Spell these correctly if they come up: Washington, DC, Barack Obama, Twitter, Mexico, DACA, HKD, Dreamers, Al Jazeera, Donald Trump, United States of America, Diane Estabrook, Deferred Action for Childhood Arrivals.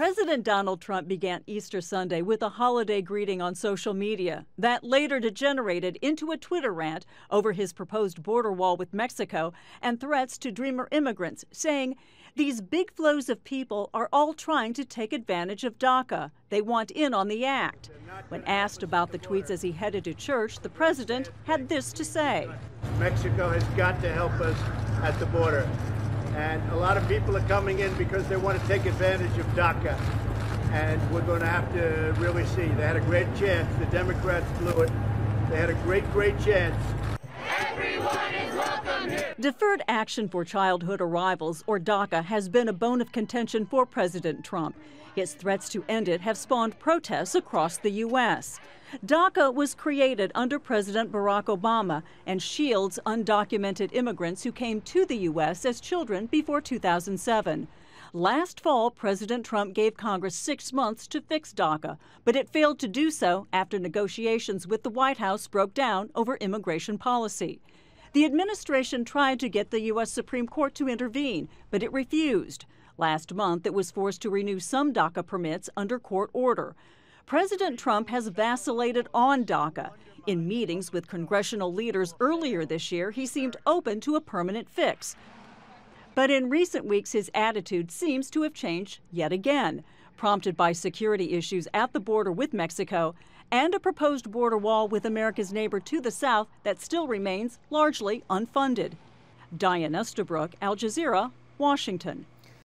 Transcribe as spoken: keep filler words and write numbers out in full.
President Donald Trump began Easter Sunday with a holiday greeting on social media that later degenerated into a Twitter rant over his proposed border wall with Mexico and threats to Dreamer immigrants, saying, "These big flows of people are all trying to take advantage of DACA. They want in on the act." When asked about the tweets as he headed to church, the president had this to say. Mexico has got to help us at the border. And a lot of people are coming in because they want to take advantage of DACA. And we're going to have to really see. They had a great chance. The Democrats blew it. They had a great, great chance. Everyone is welcome here. Deferred Action for Childhood Arrivals, or DACA, has been a bone of contention for President Trump. His threats to end it have spawned protests across the U S DACA was created under President Barack Obama and shields undocumented immigrants who came to the U S as children before two thousand seven. Last fall, President Trump gave Congress six months to fix DACA, but it failed to do so after negotiations with the White House broke down over immigration policy. The administration tried to get the U S Supreme Court to intervene, but it refused. Last month, it was forced to renew some DACA permits under court order. President Trump has vacillated on DACA. In meetings with congressional leaders earlier this year, he seemed open to a permanent fix. But in recent weeks, his attitude seems to have changed yet again, prompted by security issues at the border with Mexico and a proposed border wall with America's neighbor to the south that still remains largely unfunded. Diane Estabrook, Al Jazeera, Washington.